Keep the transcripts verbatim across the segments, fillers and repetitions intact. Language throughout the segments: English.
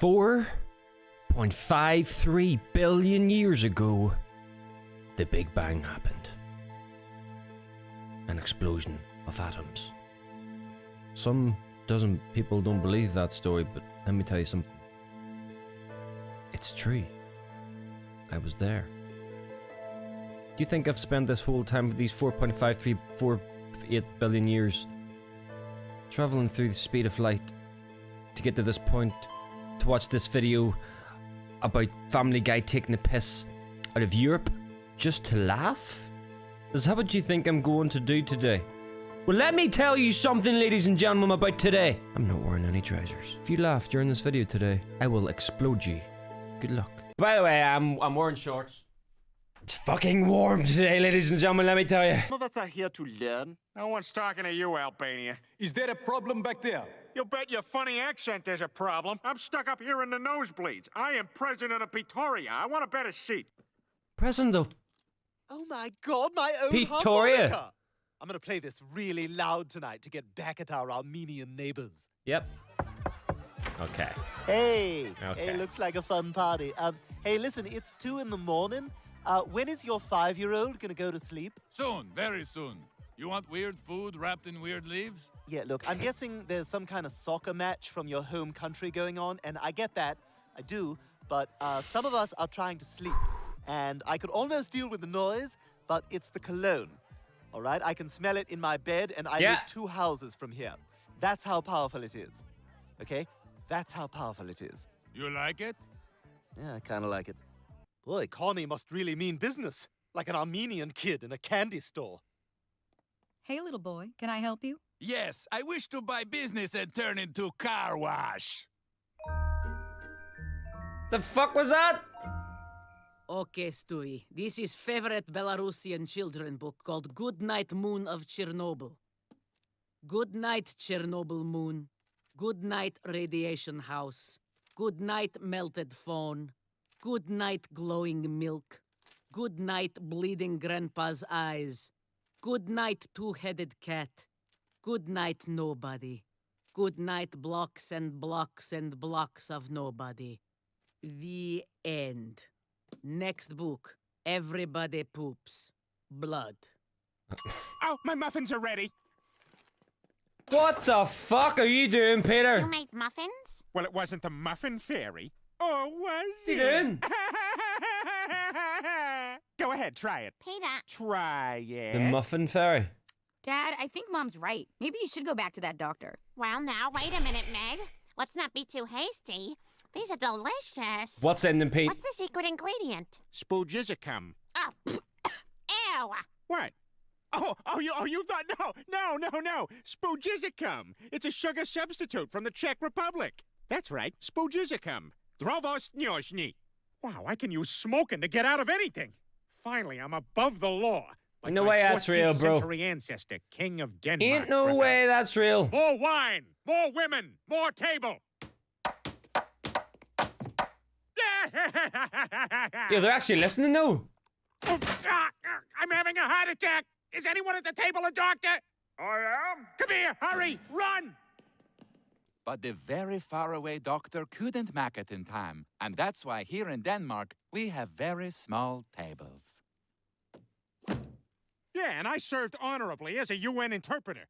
four point five three billion years ago, the Big Bang happened. An explosion of atoms. Some doesn't, people don't believe that story, but let me tell you something. It's true. I was there. Do you think I've spent this whole time with these four point five three four eight billion years traveling through the speed of light to get to this point, to watch this video about Family Guy taking the piss out of Europe just to laugh? Is that what you think I'm going to do today? Well, let me tell you something, ladies and gentlemen, about today. I'm not wearing any trousers. If you laugh during this video today, I will explode you. Good luck. By the way, I'm, I'm wearing shorts. It's fucking warm today, ladies and gentlemen, let me tell you. None of us are here to learn. No one's talking to you, Albania. Is there a problem back there? You bet your funny accent there's a problem. I'm stuck up here in the nosebleeds. I am president of Petoria. I want a better seat. President of... Oh my god, my own Petoria! I'm gonna play this really loud tonight to get back at our Armenian neighbors. Yep. Okay. Hey! Okay. Hey, looks like a fun party. Um, hey, listen, it's two in the morning. Uh, when is your five-year-old gonna go to sleep? Soon, very soon. You want weird food wrapped in weird leaves? Yeah, look, I'm guessing there's some kind of soccer match from your home country going on, and I get that, I do, but uh, some of us are trying to sleep, and I could almost deal with the noise, but it's the cologne, all right? I can smell it in my bed, and I yeah. live two houses from here. That's how powerful it is, okay? That's how powerful it is. You like it? Yeah, I kind of like it. Boy, Connie must really mean business, like an Armenian kid in a candy store. Hey, little boy, can I help you? Yes, I wish to buy business and turn into car wash. The fuck was that? Okay, Stewie, this is favorite Belarusian children book called Good Night Moon of Chernobyl. Good night, Chernobyl moon. Good night, radiation house. Good night, melted phone. Good night, glowing milk. Good night, bleeding grandpa's eyes. Good night, two-headed cat. Good night, nobody. Good night, blocks and blocks and blocks of nobody. The end. Next book, Everybody Poops. Blood. Oh, my muffins are ready. What the fuck are you doing, Peter? You made muffins? Well, it wasn't the muffin fairy. Or was it? Doing? Go ahead, try it. Peter. Try it. The muffin fairy. Dad, I think Mom's right. Maybe you should go back to that doctor. Well, now, wait a minute, Meg. Let's not be too hasty. These are delicious. What's in them, Pete? What's the secret ingredient? Spoujizicum. Oh, ew. What? Oh, oh, you, oh, you thought, no, no, no, no. Spoujizicum. It's a sugar substitute from the Czech Republic. That's right, Spoujizicum. Drovostnyosny. Wow, I can use smoking to get out of anything. Finally, I'm above the law. Like no way that's real, bro. Century ancestor, king of Denmark. Ain't no brother. Way that's real. More wine, more women, more table. Yeah, they're actually listening now. Oh, ah, I'm having a heart attack. Is anyone at the table a doctor? I am. Come here, hurry, run. But the very faraway doctor couldn't make it in time. And that's why here in Denmark, we have very small tables. Yeah, and I served honorably as a U N interpreter.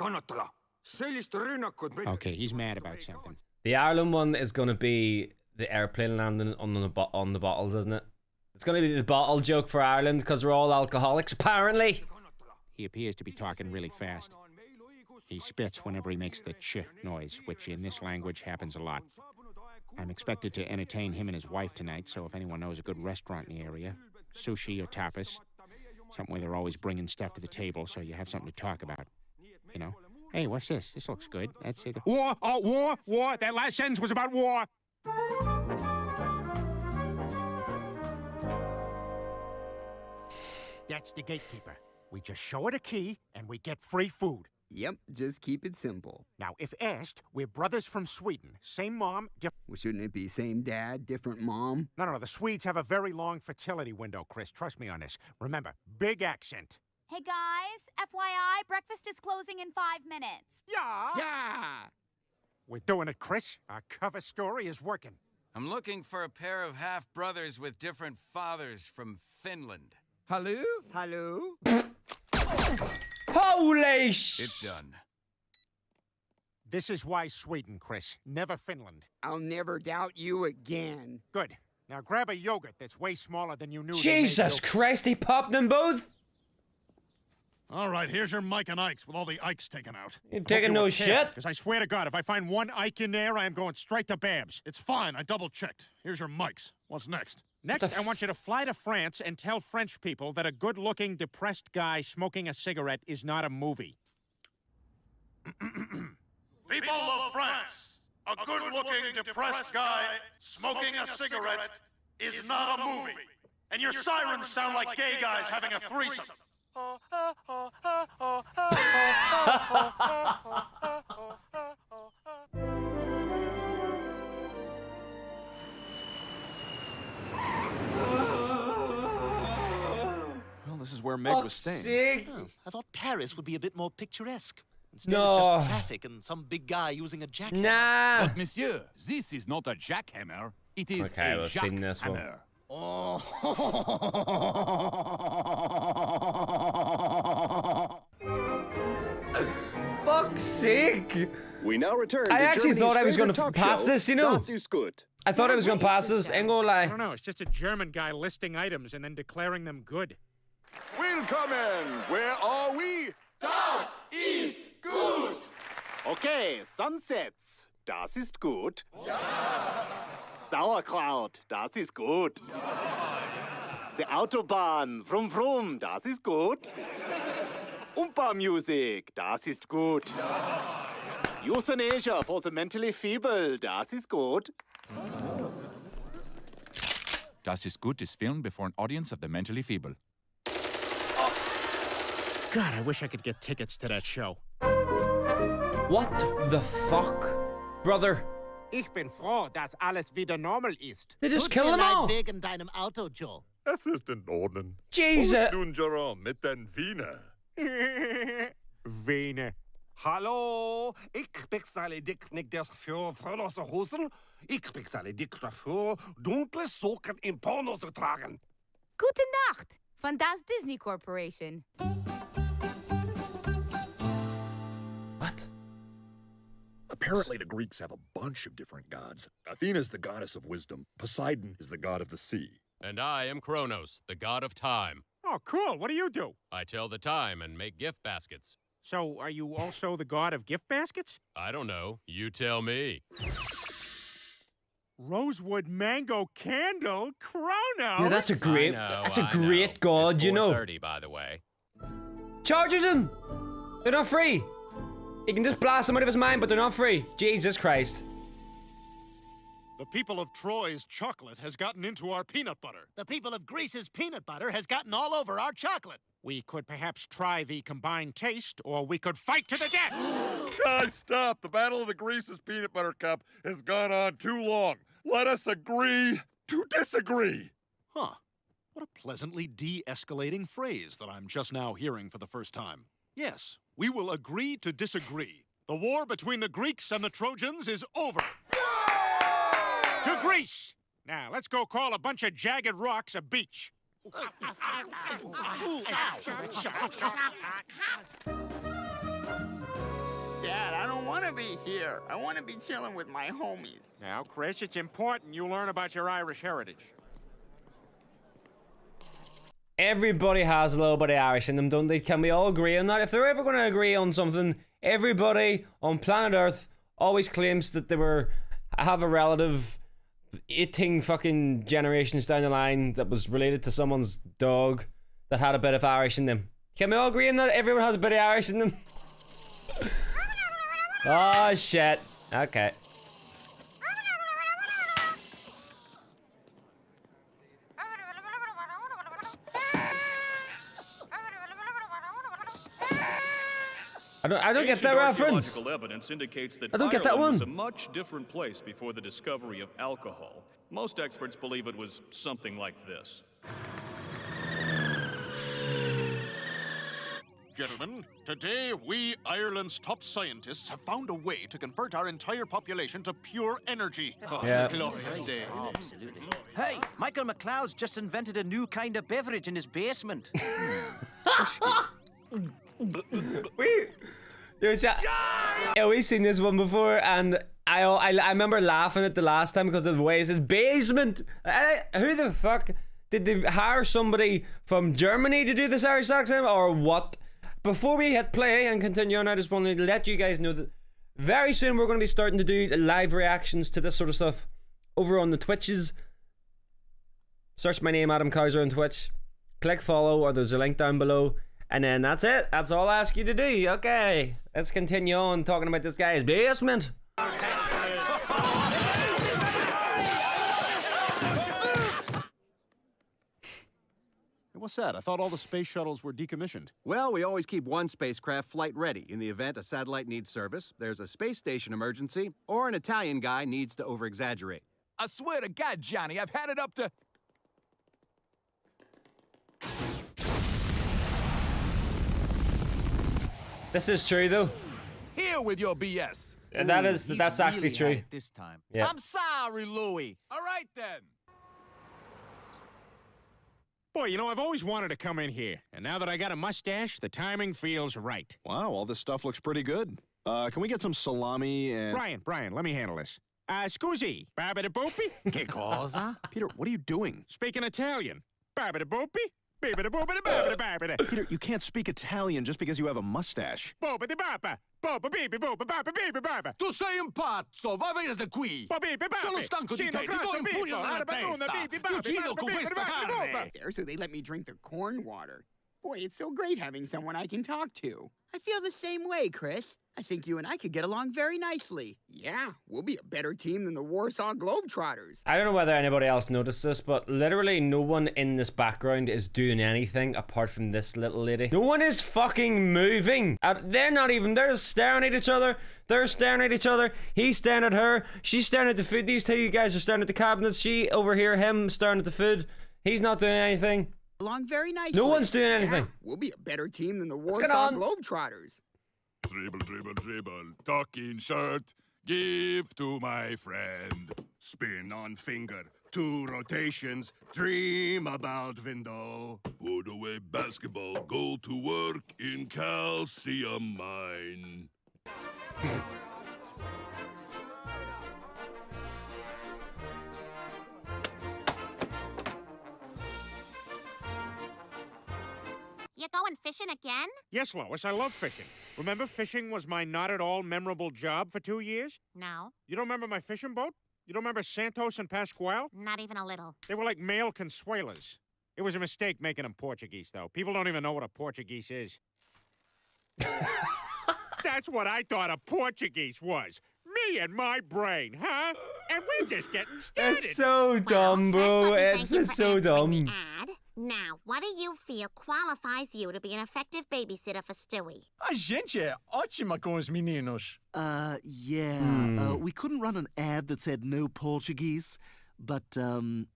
Okay, he's mad about something. The Ireland one is going to be the airplane landing on the, on the bottles, isn't it? It's going to be the bottle joke for Ireland because we're all alcoholics, apparently. He appears to be talking really fast. He spits whenever he makes the ch noise, which in this language happens a lot. I'm expected to entertain him and his wife tonight, so if anyone knows a good restaurant in the area, sushi or tapas, something where they're always bringing stuff to the table so you have something to talk about, you know? Hey, what's this? This looks good. That's it. War! Oh, war! War! That last sentence was about war! That's the gatekeeper. We just show it a key, and we get free food. Yep, just keep it simple. Now, if asked, we're brothers from Sweden. Same mom, different... Well, shouldn't it be same dad, different mom? No, no, no, the Swedes have a very long fertility window, Chris. Trust me on this. Remember, big accent. Hey, guys, F Y I, breakfast is closing in five minutes. Yeah! Yeah! We're doing it, Chris. Our cover story is working. I'm looking for a pair of half-brothers with different fathers from Finland. Hello? Hello? Holy sh... It's done. This is why Sweden, Chris. Never Finland. I'll never doubt you again. Good. Now grab a yogurt that's way smaller than you knew. Jesus Christ, he popped them both? All right, here's your Mike and Ikes with all the Ikes taken out. You're taking no shit? Because I swear to God, if I find one Ike in there, I am going straight to Babs. It's fine, I double-checked. Here's your Mikes. What's next? Next, I want you to fly to France and tell French people that a good-looking, depressed guy smoking a cigarette is not a movie. People of France! A good-looking, depressed guy smoking a cigarette is not a movie. And your sirens sound like gay guys having a threesome. Well, this is where Meg was staying. Oh, I thought Paris would be a bit more picturesque. Instead, no. It's just traffic and some big guy using a jackhammer. Nah. But monsieur, this is not a jackhammer. It is okay, a Jacques Hammer. Oh. Fuck's sake! We now return. I to actually Germany's thought I was going to pass show, this, you know. Das ist gut. I thought I was going to pass this. Ain't gonna lie. I don't know. It's just a German guy listing items and then declaring them good. Willkommen. Where are we? Das ist gut! Okay, Sunsets, das ist gut. Yeah. Sauerkraut, das ist gut. Yeah. The Autobahn, vroom vroom, das ist gut. Umpa-music, das ist gut. Yeah. Euthanasia for the mentally feeble, das ist gut. Das ist gut is filmed before an audience of the mentally feeble. God, I wish I could get tickets to that show. What the fuck, brother? Ich bin froh, dass alles wieder normal ist. They just kill them all. Wegen deinem Auto, Joe. Das ist in Ordnung. Jesus. Nun, Jerome, mit den Wiener. Wiener. Hallo, ich bezahle dich nicht dafür verlose Hosen. Ich bezahle dich dafür, dunkle Socken in Pornos zu tragen. Gute Nacht, von Das Disney Corporation. Apparently, the Greeks have a bunch of different gods. Athena is the goddess of wisdom. Poseidon is the god of the sea. And I am Kronos, the god of time. Oh, cool. What do you do? I tell the time and make gift baskets. So, are you also the god of gift baskets? I don't know. You tell me. Rosewood mango candle? Kronos? Yeah, that's a great, know, that's a great know. god, it's you know. thirty, by the way. Charges him! They're not free! He can just blast them out of his mind, but they're not free. Jesus Christ. The people of Troy's chocolate has gotten into our peanut butter. The people of Greece's peanut butter has gotten all over our chocolate. We could perhaps try the combined taste, or we could fight to the death. Guys, stop. The Battle of the Greece's Peanut Butter Cup has gone on too long. Let us agree to disagree. Huh. What a pleasantly de-escalating phrase that I'm just now hearing for the first time. Yes, we will agree to disagree. The war between the Greeks and the Trojans is over. Yeah! To Greece! Now, let's go call a bunch of jagged rocks a beach. Dad, I don't want to be here. I want to be chilling with my homies. Now, Chris, it's important you learn about your Irish heritage. Everybody has a little bit of Irish in them, don't they? Can we all agree on that? If they're ever going to agree on something, everybody on planet Earth always claims that they were have a relative eighteen fucking generations down the line that was related to someone's dog that had a bit of Irish in them. Can we all agree on that? Everyone has a bit of Irish in them. Oh shit. Okay. I don't, I don't get that reference. Evidence indicates that I don't get that one. Ireland was a much different place before the discovery of alcohol. Most experts believe it was something like this. gentlemen. Today, we, Ireland's top scientists, have found a way to convert our entire population to pure energy. Oh, yeah. Glorious day. Oh, absolutely. Hey, Michael McLeod's just invented a new kind of beverage in his basement. Wait. Yo, chat. Yeah, we've seen this one before, and I, I, I remember laughing at the last time because of the way it says basement. I, who the fuck did they hire somebody from Germany to do this Irish accent or what? Before we hit play and continue on, I just wanted to let you guys know that very soon we're going to be starting to do live reactions to this sort of stuff over on the Twitches. Search my name, Adam Couser, on Twitch. Click follow, or there's a link down below. And then that's it. That's all I ask you to do. Okay, let's continue on talking about this guy's basement. What's that? I thought all the space shuttles were decommissioned. Well, we always keep one spacecraft flight ready in the event a satellite needs service, there's a space station emergency, or an Italian guy needs to over-exaggerate. I swear to God, Johnny, I've had it up to... This is true, though. Here with your B S. And that is, that's actually true. This time. Yeah. I'm sorry, Louie. All right, then. Boy, you know, I've always wanted to come in here. And now that I got a mustache, the timing feels right. Wow, all this stuff looks pretty good. Uh, can we get some salami and... Brian, Brian, let me handle this. Uh, scusi, barbada boopy? Che cosa? Peter, what are you doing? Speaking Italian. Barbada boopy? Barbada boopy, barbada barbada. Peter, you can't speak Italian just because you have a mustache. Boba di baba. Boba baby boba baba baby baba. Tu sei un pazzo, va via da qui. Boba baby. Sono stanco di te, ti do un pugno nella testa. Ti uccido con questa carne. There, so they let me drink their corn water. Boy, it's so great having someone I can talk to. I feel the same way, Chris. I think you and I could get along very nicely. Yeah, we'll be a better team than the Warsaw Globetrotters. I don't know whether anybody else noticed this, but literally no one in this background is doing anything apart from this little lady. No one is fucking moving. They're not even, they're just staring at each other. They're staring at each other. He's staring at her. She's staring at the food. These two guys are staring at the cabinets. She over here, him staring at the food. He's not doing anything. Along very nicely. No one's doing anything. Yeah, we'll be a better team than the Warsaw Globetrotters. Dribble, dribble, dribble, talking shirt, give to my friend. Spin on finger, two rotations, dream about window. Put away basketball, go to work in calcium mine. You going fishing again? Yes, Lois, I love fishing. Remember fishing was my not at all memorable job for two years? No. You don't remember my fishing boat? You don't remember Santos and Pasquale? Not even a little. They were like male consuelas. It was a mistake making them Portuguese, though. People don't even know what a Portuguese is. That's what I thought a Portuguese was. Me and my brain, huh? And we're just getting started. It's so dumb, bro. It's just so dumb. Now, what do you feel qualifies you to be an effective babysitter for Stewie? A gente é ótima com os meninos. Uh, yeah. Hmm. Uh, we couldn't run an ad that said no Portuguese, but, um,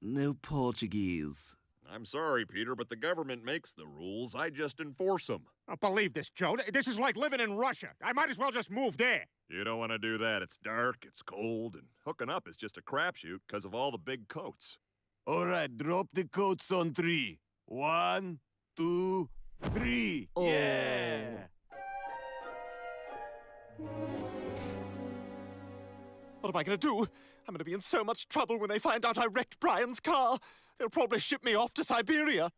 no Portuguese. I'm sorry, Peter, but the government makes the rules. I just enforce them. I believe this, Joe. This is like living in Russia. I might as well just move there. You don't want to do that. It's dark, it's cold, and hooking up is just a crapshoot because of all the big coats. All right, drop the coats on three. One, two, three. Oh. Yeah. What am I going to do? I'm going to be in so much trouble when they find out I wrecked Brian's car. They'll probably ship me off to Siberia.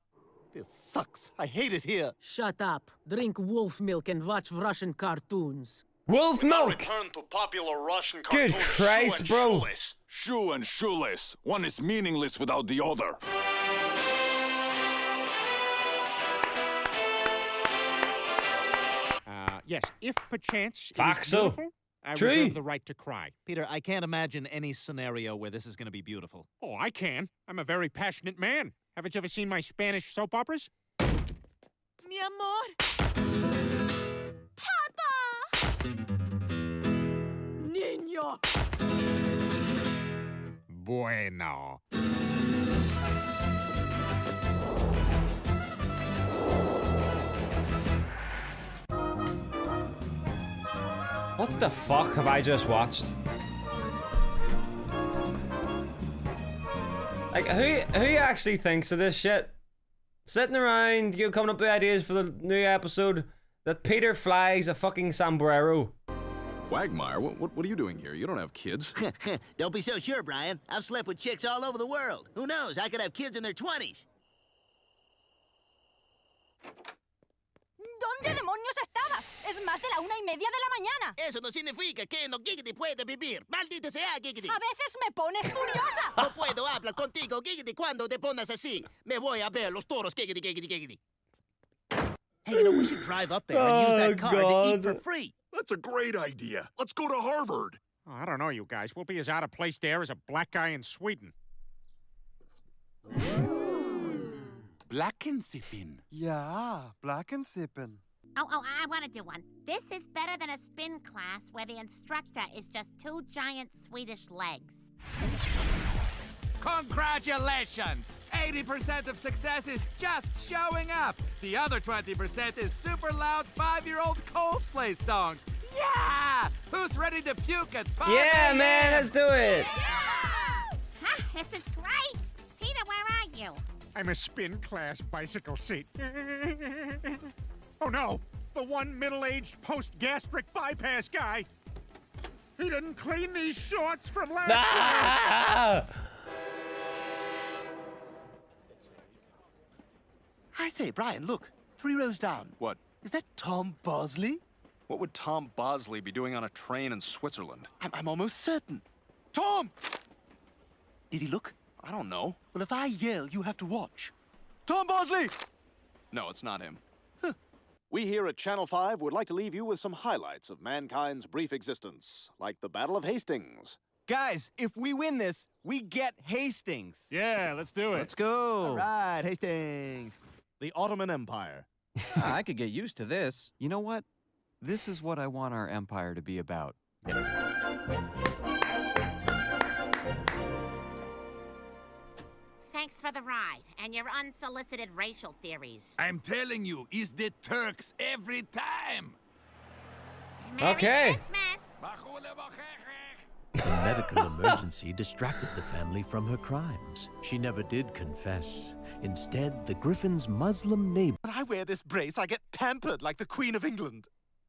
This sucks. I hate it here. Shut up. Drink wolf milk and watch Russian cartoons. Wolf milk! Return to popular Russian cartoons. Good Christ, shoe bro. Shoeless. Shoe and shoeless. One is meaningless without the other. Uh, yes, if perchance it is beautiful, I Tree. reserve the right to cry. Peter, I can't imagine any scenario where this is going to be beautiful. Oh, I can. I'm a very passionate man. Haven't you ever seen my Spanish soap operas? Mi amor. Niño. Bueno. What the fuck have I just watched? Like, who who actually thinks of this shit? Sitting around, you coming up with ideas for the new episode that Peter flags a fucking sombrero. Quagmire, what, what, what are you doing here? You don't have kids. Don't be so sure, Brian. I've slept with chicks all over the world. Who knows? I could have kids in their twenties. ¿Dónde demonios estabas? Es más de la una y media de la mañana. Eso no significa que no Giggity puede vivir. Maldita sea, Giggity. A veces me pones furiosa. No puedo hablar contigo, Giggity, cuando te pones así. Me voy a ver los toros, Giggity, Giggity, Giggity. Hey, you know, we should drive up there and use that car oh, to eat for free. That's a great idea. Let's go to Harvard. Oh, I don't know, you guys. We'll be as out of place there as a black guy in Sweden. Black and sippin'. Yeah, black and sippin'. Oh, oh, I want to do one. This is better than a spin class where the instructor is just two giant Swedish legs. Congratulations! eighty percent of success is just showing up. The other twenty percent is super loud five-year-old Coldplay songs. Yeah! Who's ready to puke at five? Yeah, man, let's do it. Yeah! Huh, this is great. Peter, where are you? I'm a spin class bicycle seat. Oh no! The one middle-aged post-gastric bypass guy! He didn't clean these shorts from last ah! year! I say, Brian, look. Three rows down. What? Is that Tom Bosley? What would Tom Bosley be doing on a train in Switzerland? I'm, I'm almost certain. Tom! Did he look? I don't know. Well, if I yell, you have to watch. Tom Bosley! No, it's not him. Huh. We here at Channel five would like to leave you with some highlights of mankind's brief existence, like the Battle of Hastings. Guys, if we win this, we get Hastings. Yeah, let's do it. Let's go. All right, Hastings. The Ottoman Empire. I could get used to this. You know what? This is what I want our empire to be about. Thanks for the ride and your unsolicited racial theories. I'm telling you, it's the Turks every time. Merry okay. Christmas. A medical emergency distracted the family from her crimes. She never did confess. Instead, the Griffin's Muslim neighbor. When I wear this brace, I get pampered like the Queen of England.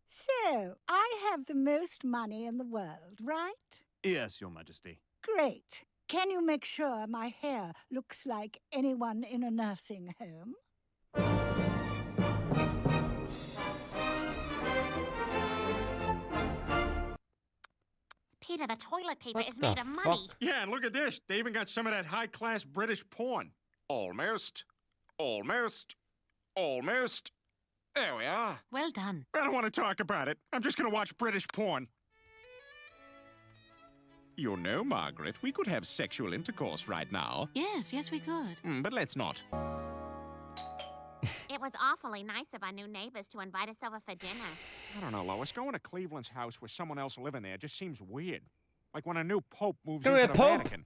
So, I have the most money in the world, right? Yes, Your Majesty. Great. Can you make sure my hair looks like anyone in a nursing home? Peter, the toilet paper what is made of fuck? money. Yeah, and look at this. They even got some of that high-class British porn. Almost. Almost. Almost. There we are. Well done. I don't want to talk about it. I'm just going to watch British porn. You know, Margaret, we could have sexual intercourse right now. Yes, yes, we could. Mm, but let's not. It was awfully nice of our new neighbors to invite us over for dinner. I don't know, Lois. Going to Cleveland's house with someone else living there just seems weird. Like when a new pope moves They're into the pope. Vatican.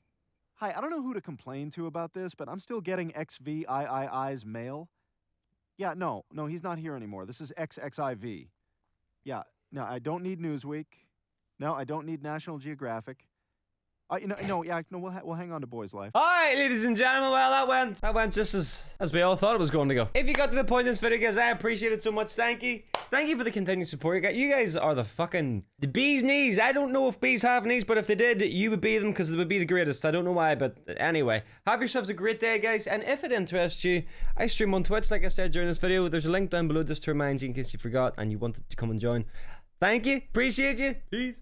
Hi, I don't know who to complain to about this, but I'm still getting X V I I I's mail. Yeah, no, no, he's not here anymore. This is X X I V. Yeah, no, I don't need Newsweek. No, I don't need National Geographic. Uh, you know, no, yeah, no, we'll, ha we'll hang on to Boy's Life. All right, ladies and gentlemen, well, that went, that went just as, as we all thought it was going to go. If you got to the point in this video, guys, I appreciate it so much. Thank you. Thank you for the continued support. You guys, you guys are the fucking, the bee's knees. I don't know if bees have knees, but if they did, you would be them because they would be the greatest. I don't know why, but anyway, have yourselves a great day, guys. And if it interests you, I stream on Twitch, like I said during this video. There's a link down below just to remind you in case you forgot and you wanted to come and join. Thank you. Appreciate you. Peace.